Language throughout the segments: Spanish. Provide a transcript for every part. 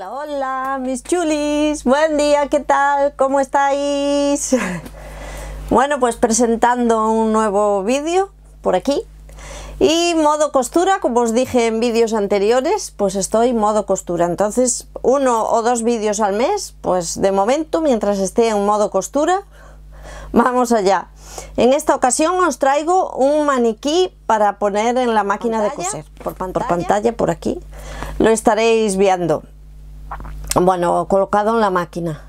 Hola, hola, mis chulis, buen día, ¿qué tal? ¿Cómo estáis? Bueno, pues presentando un nuevo vídeo por aquí. Y modo costura, como os dije en vídeos anteriores, pues estoy modo costura. Entonces, 1 o 2 vídeos al mes, pues de momento, mientras esté en modo costura, vamos allá. En esta ocasión os traigo un maniquí para poner en la máquina de coser. Por pantalla, por aquí, lo estaréis viendo. Bueno, colocado en la máquina.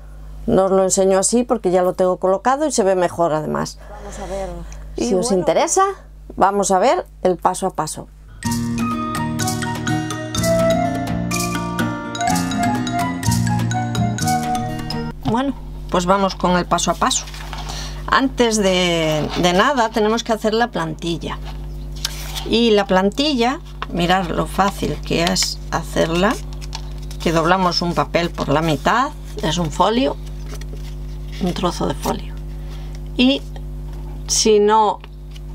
No os lo enseño así porque ya lo tengo colocado y se ve mejor además. Vamos a ver. Si os interesa, vamos a ver el paso a paso. Bueno, pues vamos con el paso a paso. Antes de nada tenemos que hacer la plantilla. Y la plantilla, mirad lo fácil que es hacerla, que doblamos un papel por la mitad, es un folio, un trozo de folio. Y si no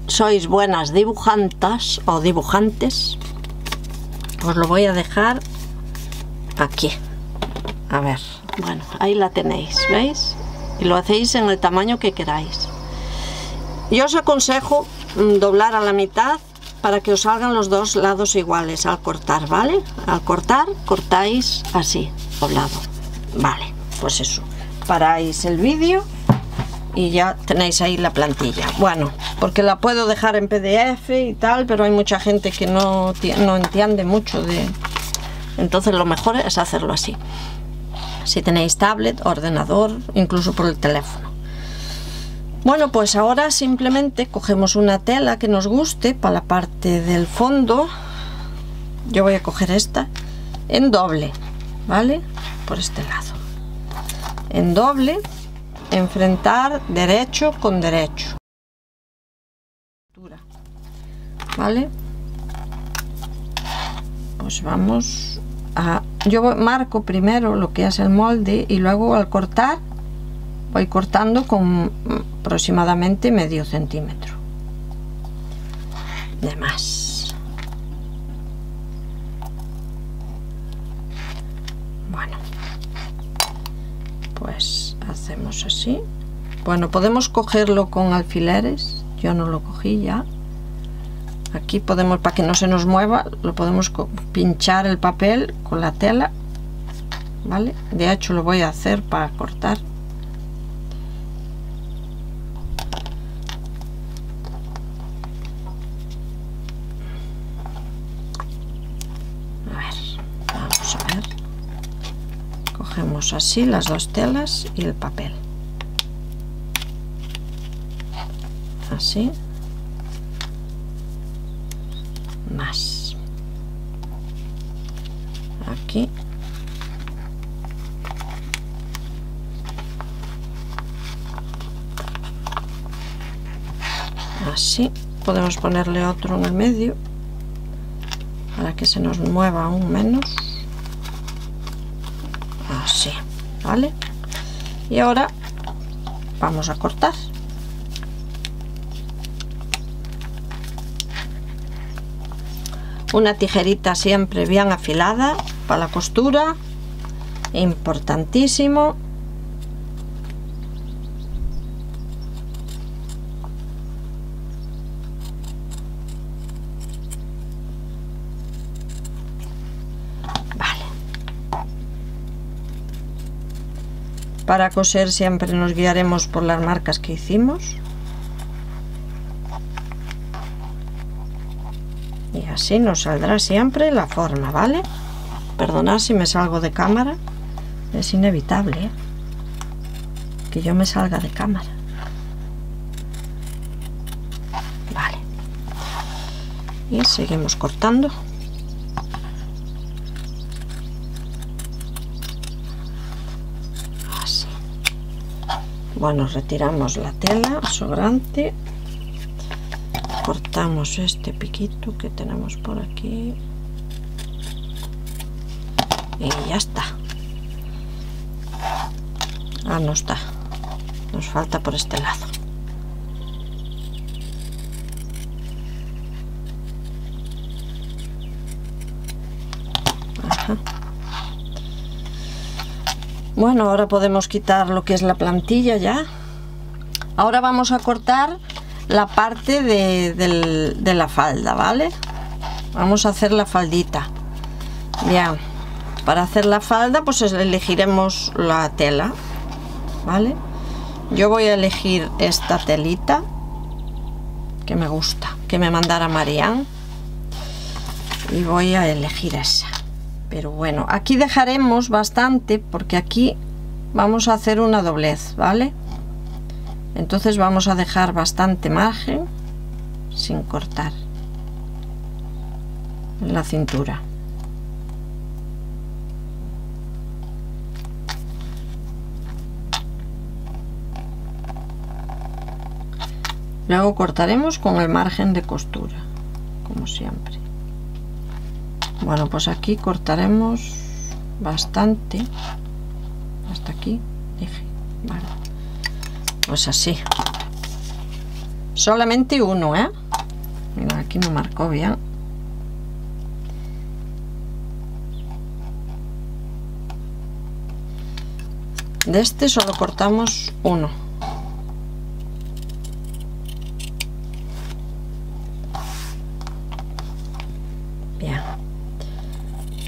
sois buenas dibujantas o dibujantes, os lo voy a dejar aquí. A ver, bueno, ahí la tenéis, ¿veis? Y lo hacéis en el tamaño que queráis. Yo os aconsejo doblar a la mitad para que os salgan los dos lados iguales al cortar, ¿vale? Al cortar, cortáis así, doblado. Vale, pues eso. Paráis el vídeo y ya tenéis ahí la plantilla. Bueno, porque la puedo dejar en PDF y tal, pero hay mucha gente que no entiende mucho de... Entonces lo mejor es hacerlo así. Si tenéis tablet, ordenador, incluso por el teléfono. Bueno, pues ahora simplemente cogemos una tela que nos guste para la parte del fondo. Yo voy a coger esta en doble, ¿vale? Por este lado. En doble, enfrentar derecho con derecho. ¿Vale? Pues vamos... Yo marco primero lo que es el molde y luego al cortar voy cortando con aproximadamente medio centímetro de más. Bueno, pues hacemos así. Bueno, podemos cogerlo con alfileres, yo no lo cogí ya. Aquí podemos, para que no se nos mueva, lo podemos pinchar el papel con la tela, ¿vale? De hecho lo voy a hacer para cortar. A ver, vamos a ver. Cogemos así las dos telas y el papel. Así. Más aquí así, podemos ponerle otro en el medio para que se nos mueva aún menos, así, ¿vale? Y ahora vamos a cortar. Una tijerita siempre bien afilada para la costura, importantísimo. Vale. Para coser siempre nos guiaremos por las marcas que hicimos. Así nos saldrá siempre la forma, ¿vale? Perdonad si me salgo de cámara, es inevitable, ¿eh? Que yo me salga de cámara. Vale. Y seguimos cortando. Así. Bueno, retiramos la tela sobrante. Cortamos este piquito que tenemos por aquí y ya está. Ah, no está, nos falta por este lado. Ajá. Bueno, ahora podemos quitar lo que es la plantilla ya. Ahora vamos a cortar la parte de la falda, ¿vale? Vamos a hacer la faldita. Ya, para hacer la falda pues elegiremos la tela, ¿vale? Yo voy a elegir esta telita que me gusta, que me mandara Marian, y voy a elegir esa. Pero bueno, aquí dejaremos bastante porque aquí vamos a hacer una doblez, ¿vale? Entonces vamos a dejar bastante margen sin cortar en la cintura. Luego cortaremos con el margen de costura, como siempre. Bueno, pues aquí cortaremos bastante, hasta aquí, dije, vale. Pues así. Solamente uno, ¿eh? Mira, aquí no marcó bien. De este solo cortamos uno.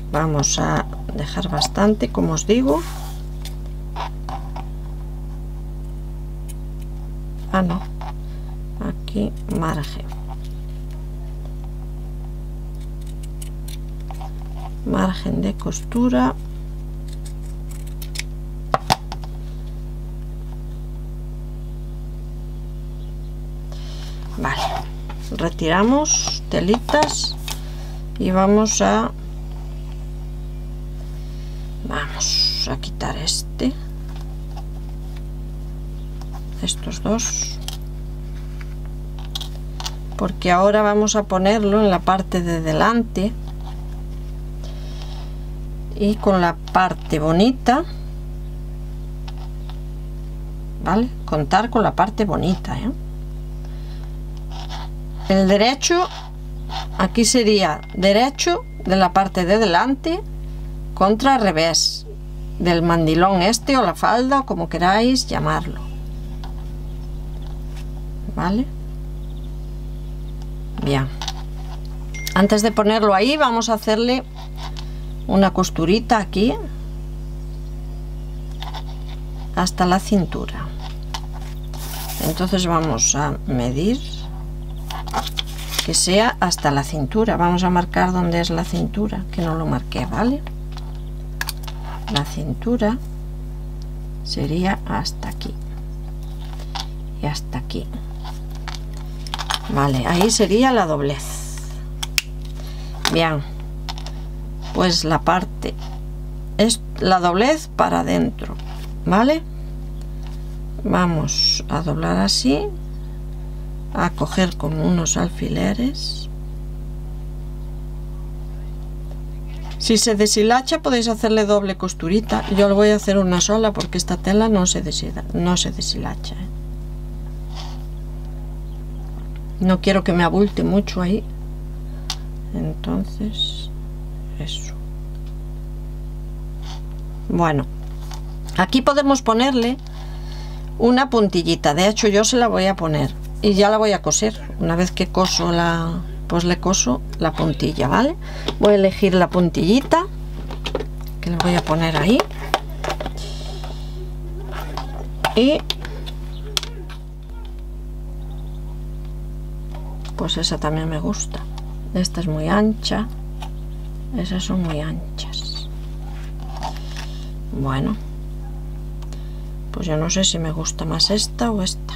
Vamos a dejar bastante, como os digo. Ah, no. Aquí margen. Margen de costura. Vale. Retiramos telitas y vamos a... Vamos a quitar estos dos, porque ahora vamos a ponerlo en la parte de delante, y con la parte bonita, ¿vale? Contar con la parte bonita, ¿eh? El derecho, aquí sería derecho de la parte de delante contra al revés del mandilón este, o la falda, o como queráis llamarlo, ¿vale? Bien, antes de ponerlo ahí vamos a hacerle una costurita aquí hasta la cintura. Entonces vamos a medir que sea hasta la cintura. Vamos a marcar dónde es la cintura, que no lo marqué, ¿vale? La cintura sería hasta aquí y hasta aquí, vale. Ahí sería la doblez. Bien, pues la parte es la doblez para adentro, vale. Vamos a doblar así, a coger con unos alfileres. Si se deshilacha podéis hacerle doble costurita. Yo lo voy a hacer una sola porque esta tela no se deshilacha, ¿eh? No quiero que me abulte mucho ahí. Entonces, eso. Bueno, aquí podemos ponerle una puntillita. De hecho, yo se la voy a poner y ya la voy a coser. Una vez que coso la... pues le coso la puntilla, ¿vale? Voy a elegir la puntillita que le voy a poner ahí, y pues esa también me gusta. Esta es muy ancha, esas son muy anchas. Bueno, pues yo no sé si me gusta más esta o esta.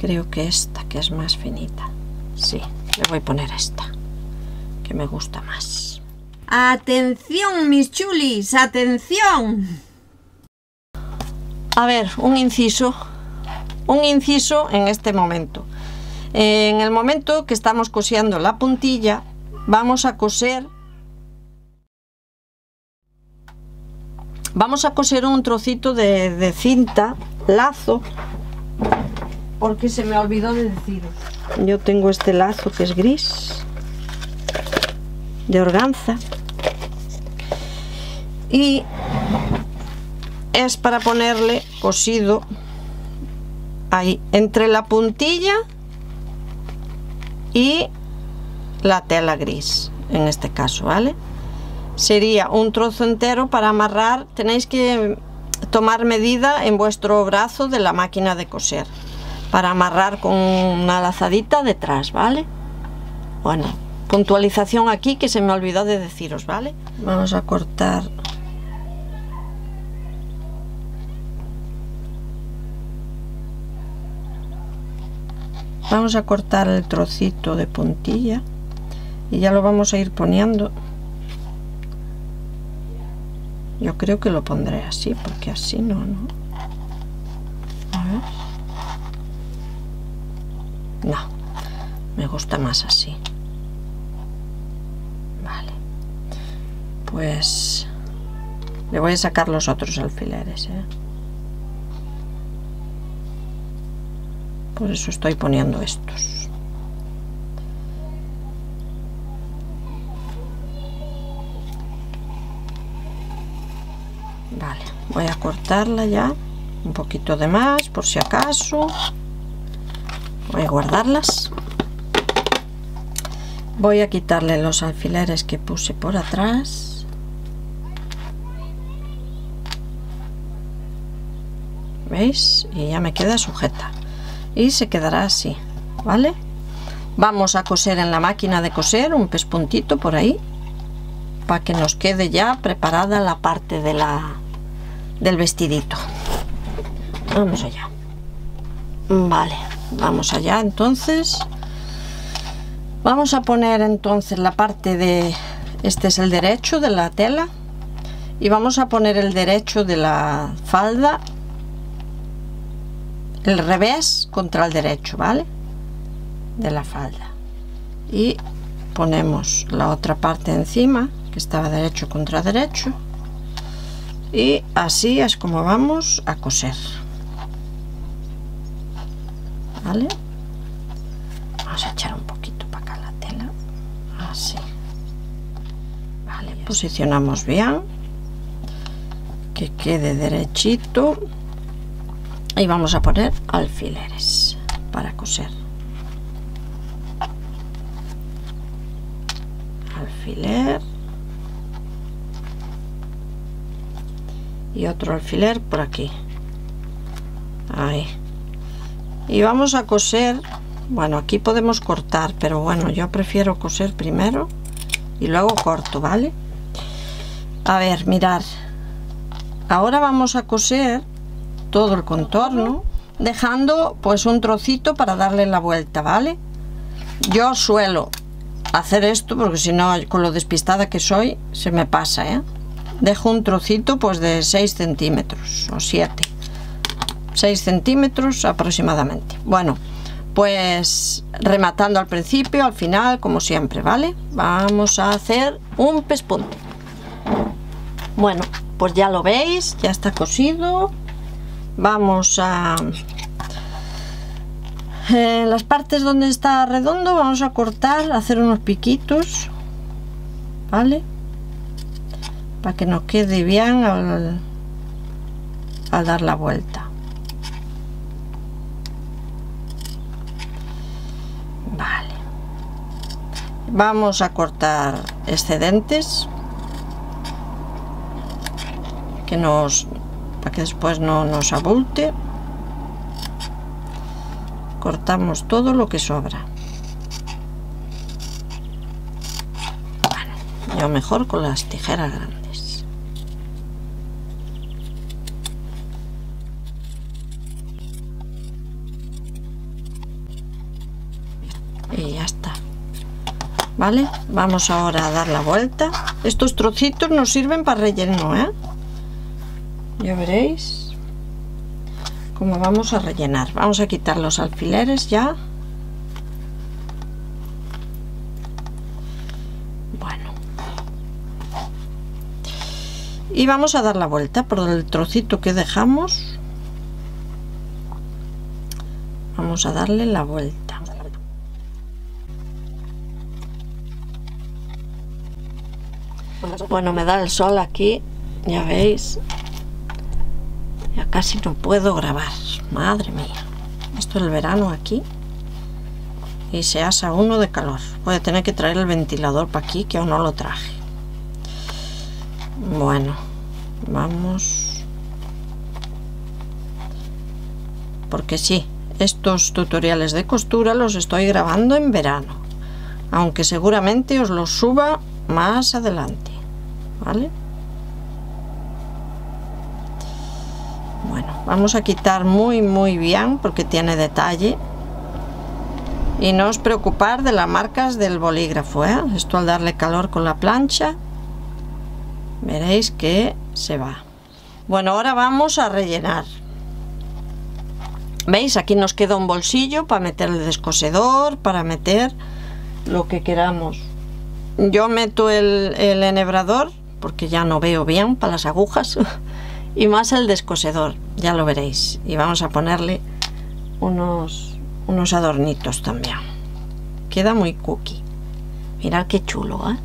Creo que esta, que es más finita. Sí, le voy a poner esta, que me gusta más. ¡Atención, mis chulis! ¡Atención! A ver, un inciso. Un inciso en este momento. En el momento que estamos cosiendo la puntilla, vamos a coser un trocito de cinta, lazo, porque se me olvidó de deciros. Yo tengo este lazo que es gris, de organza, y es para ponerle cosido ahí entre la puntilla y la tela gris, en este caso, ¿vale? Sería un trozo entero para amarrar. Tenéis que tomar medida en vuestro brazo de la máquina de coser para amarrar con una lazadita detrás, ¿vale? Bueno, puntualización aquí que se me olvidó de deciros, ¿vale? Vamos a cortar el trocito de puntilla y ya lo vamos a ir poniendo. Yo creo que lo pondré así, porque así no, A ver. No, me gusta más así. Vale. Pues le voy a sacar los otros alfileres, Por eso estoy poniendo estos. Vale, voy a cortarla ya un poquito de más por si acaso. Voy a guardarlas. Voy a quitarle los alfileres que puse por atrás. ¿Veis? Y ya me queda sujeta. Y se quedará así, ¿vale? Vamos a coser en la máquina de coser un pespuntito por ahí para que nos quede ya preparada la parte de del vestidito. Vamos allá. Vale, vamos allá entonces. Vamos a poner entonces la parte de... Este es el derecho de la tela y vamos a poner el derecho de la falda, el revés contra el derecho, ¿vale? De la falda, y ponemos la otra parte encima que estaba derecho contra derecho, y así es como vamos a coser, ¿vale? Vamos a echar un poquito para acá la tela, así, ¿vale? Posicionamos bien, que quede derechito. Y vamos a poner alfileres para coser. Alfiler. Y otro alfiler por aquí. Ahí. Y vamos a coser. Bueno, aquí podemos cortar, pero bueno, yo prefiero coser primero y luego corto, ¿vale? A ver, mirad. Ahora vamos a coser todo el contorno, dejando pues un trocito para darle la vuelta, ¿vale? Yo suelo hacer esto porque si no, con lo despistada que soy, se me pasa, Dejo un trocito pues de 6 centímetros o 7, 6 centímetros aproximadamente. Bueno, pues rematando al principio, al final, como siempre, ¿vale? Vamos a hacer un pespunte. Bueno, pues ya lo veis, ya está cosido. Vamos a las partes donde está redondo vamos a cortar, hacer unos piquitos, ¿vale? Para que nos quede bien al dar la vuelta. Vale. Vamos a cortar excedentes que nos... para que después no nos abulte. Cortamos todo lo que sobra. Bueno, yo mejor con las tijeras grandes. Y ya está. ¿Vale? Vamos ahora a dar la vuelta. Estos trocitos nos sirven para relleno, Ya veréis cómo vamos a rellenar. Vamos a quitar los alfileres ya. Bueno. Y vamos a dar la vuelta por el trocito que dejamos. Vamos a darle la vuelta. Bueno, me da el sol aquí. Ya veis, ya casi no puedo grabar, madre mía. Esto es el verano aquí y se asa uno de calor. Voy a tener que traer el ventilador para aquí, que aún no lo traje. Bueno, vamos, porque sí, estos tutoriales de costura los estoy grabando en verano, aunque seguramente os los suba más adelante, ¿vale? Bueno, vamos a quitar muy bien porque tiene detalle. Y no os preocupar de las marcas del bolígrafo, ¿eh? Esto al darle calor con la plancha veréis que se va. Bueno, ahora vamos a rellenar. ¿Veis? Aquí nos queda un bolsillo para meter el descosedor, para meter lo que queramos. Yo meto el enhebrador porque ya no veo bien para las agujas y más el descosedor, ya lo veréis. Y vamos a ponerle unos adornitos también. Queda muy cookie. Mirad qué chulo, ¿eh?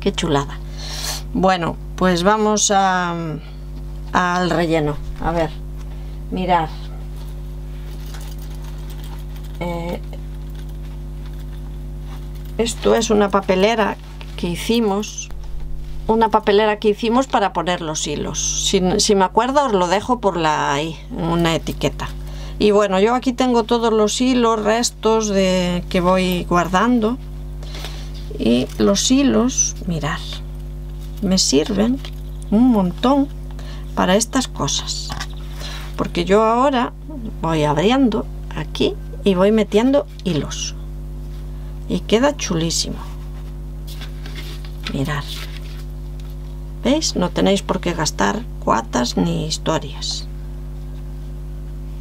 Qué chulada. Bueno, pues vamos al relleno. A ver, mirad. Esto es una papelera que hicimos. Una papelera que hicimos para poner los hilos. Si me acuerdo os lo dejo por ahí, en una etiqueta. Y bueno, yo aquí tengo todos los hilos, restos que voy guardando. Y los hilos, mirad, me sirven un montón para estas cosas. Porque yo ahora voy abriendo aquí y voy metiendo hilos. Y queda chulísimo. Mirad. ¿Veis? No tenéis por qué gastar cuatas ni historias.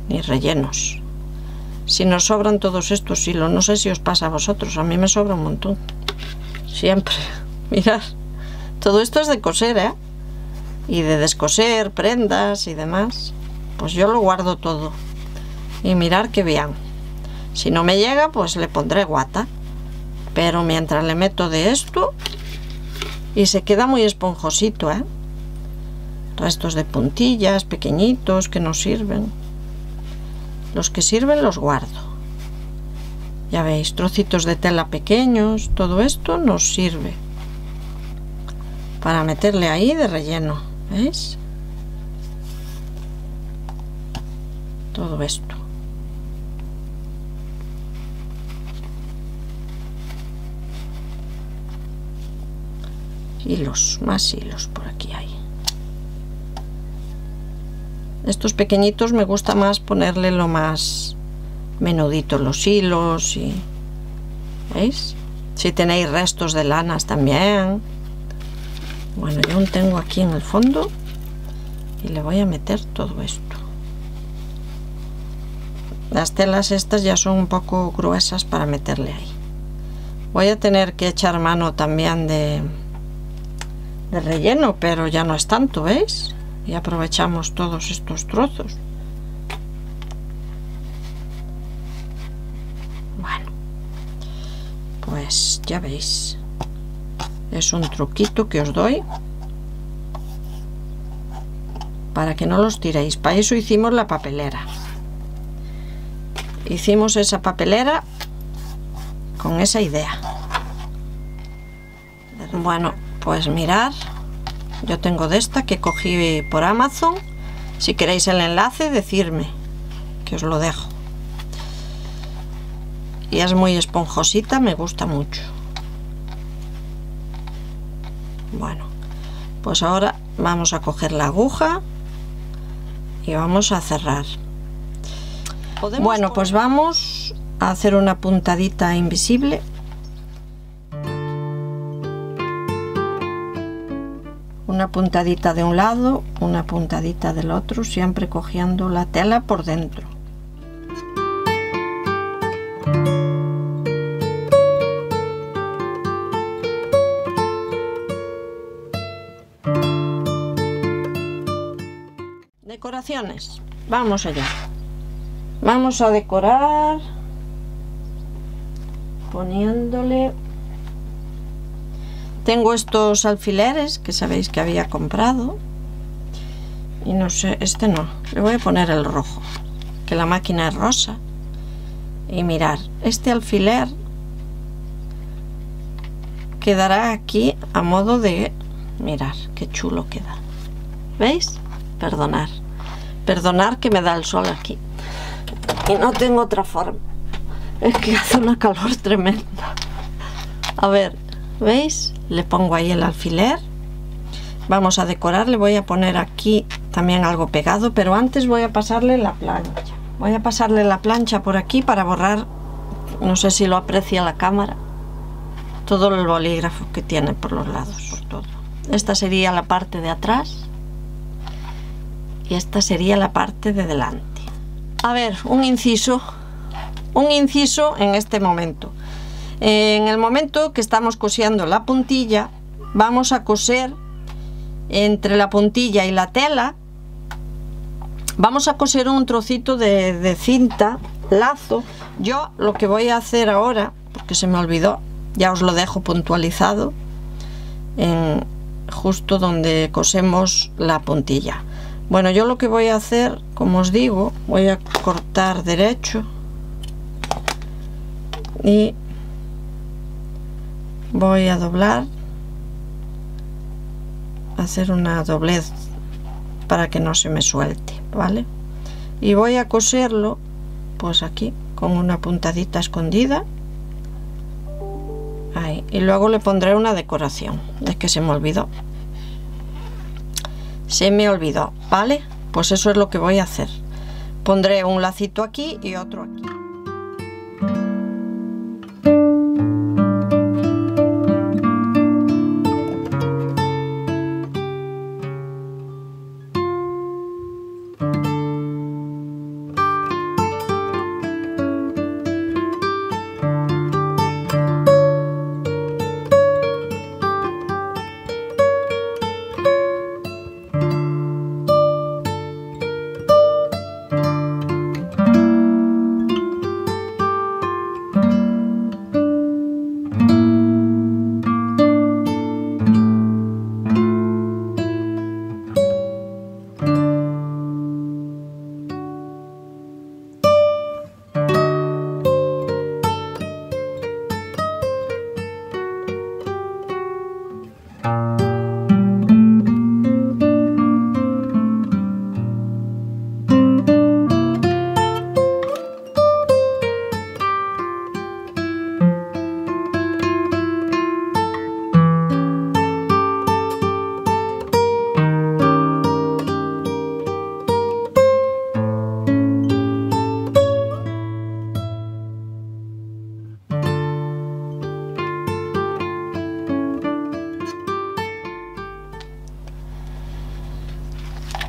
Ni rellenos. Si nos sobran todos estos hilos, no sé si os pasa a vosotros, a mí me sobra un montón. Siempre. Mirad. Todo esto es de coser, ¿eh? Y de descoser, prendas y demás. Pues yo lo guardo todo. Y mirad que bien. Si no me llega, pues le pondré guata. Pero mientras le meto de esto, y se queda muy esponjosito, ¿eh? Restos de puntillas, pequeñitos, que no sirven. Los que sirven los guardo. Ya veis, trocitos de tela pequeños, todo esto nos sirve para meterle ahí de relleno, ¿veis? Todo esto. Hilos, más hilos por aquí hay. Estos pequeñitos me gusta más ponerle lo más menudito los hilos y... ¿Veis? Si tenéis restos de lanas también. Bueno, yo aún tengo aquí en el fondo y le voy a meter todo esto. Las telas estas ya son un poco gruesas para meterle ahí. Voy a tener que echar mano también de relleno, pero ya no es tanto, ¿veis? Y aprovechamos todos estos trozos. Bueno, pues ya veis, es un truquito que os doy para que no los tiréis. Para eso hicimos la papelera. Hicimos esa papelera con esa idea. Bueno, pues mirad, yo tengo de esta que cogí por Amazon. Si queréis el enlace, decirme que os lo dejo. Y es muy esponjosita, me gusta mucho. Bueno, pues ahora vamos a coger la aguja y vamos a cerrar. Bueno, pues vamos a hacer una puntadita invisible. Una puntadita de un lado, una puntadita del otro, siempre cogiendo la tela por dentro. Decoraciones. Vamos allá. Vamos a decorar poniéndole... Tengo estos alfileres que sabéis que había comprado. Y no sé, este no, le voy a poner el rojo, que la máquina es rosa. Y mirar, este alfiler quedará aquí a modo de... mirar, qué chulo queda. ¿Veis? Perdonar. Perdonar que me da el sol aquí. Y no tengo otra forma. Es que hace una calor tremenda. A ver, ¿veis? Le pongo ahí el alfiler. Vamos a decorar. Le voy a poner aquí también algo pegado, pero antes voy a pasarle la plancha. Voy a pasarle la plancha por aquí para borrar, no sé si lo aprecia la cámara, todo el bolígrafo que tiene por los lados, por todo. Esta sería la parte de atrás y esta sería la parte de delante. A ver, un inciso en este momento. En el momento que estamos cosiendo la puntilla, vamos a coser entre la puntilla y la tela, vamos a coser un trocito de cinta, lazo. Yo lo que voy a hacer ahora, porque se me olvidó, ya os lo dejo puntualizado en justo donde cosemos la puntilla. Bueno, yo lo que voy a hacer, como os digo, voy a cortar derecho y voy a doblar, hacer una doblez para que no se me suelte, ¿vale? Y voy a coserlo pues aquí con una puntadita escondida. Ahí. Y luego le pondré una decoración. Es que se me olvidó. ¿Vale? Pues eso es lo que voy a hacer. Pondré un lacito aquí y otro aquí.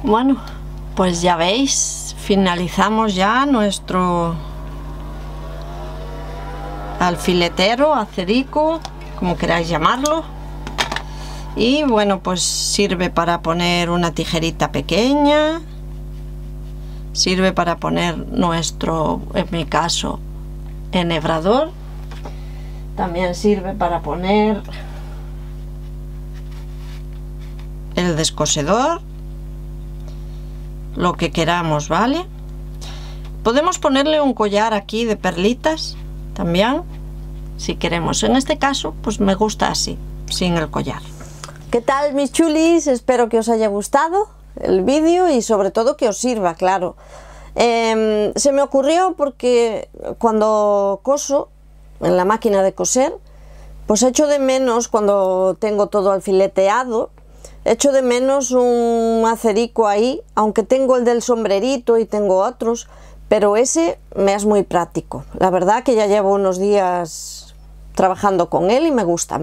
Bueno, pues ya veis, finalizamos ya nuestro alfiletero, acerico, como queráis llamarlo. Y bueno, pues sirve para poner una tijerita pequeña, sirve para poner nuestro, en mi caso, enhebrador. También sirve para poner el descosedor. Lo que queramos, ¿vale? Podemos ponerle un collar aquí de perlitas también, si queremos. En este caso, pues me gusta así, sin el collar. ¿Qué tal, mis chulis? Espero que os haya gustado el vídeo y sobre todo que os sirva, claro. Se me ocurrió porque cuando coso en la máquina de coser, pues echo de menos, cuando tengo todo alfileteado, echo de menos un acerico ahí, aunque tengo el del sombrerito y tengo otros, pero ese me es muy práctico. La verdad que ya llevo unos días trabajando con él y me gusta,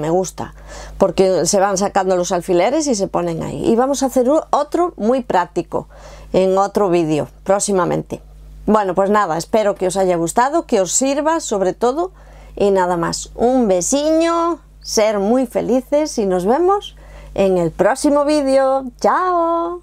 porque se van sacando los alfileres y se ponen ahí. Y vamos a hacer otro muy práctico en otro vídeo próximamente. Bueno, pues nada, espero que os haya gustado, que os sirva sobre todo y nada más. Un besiño, ser muy felices y nos vemos en el próximo vídeo. ¡Chao!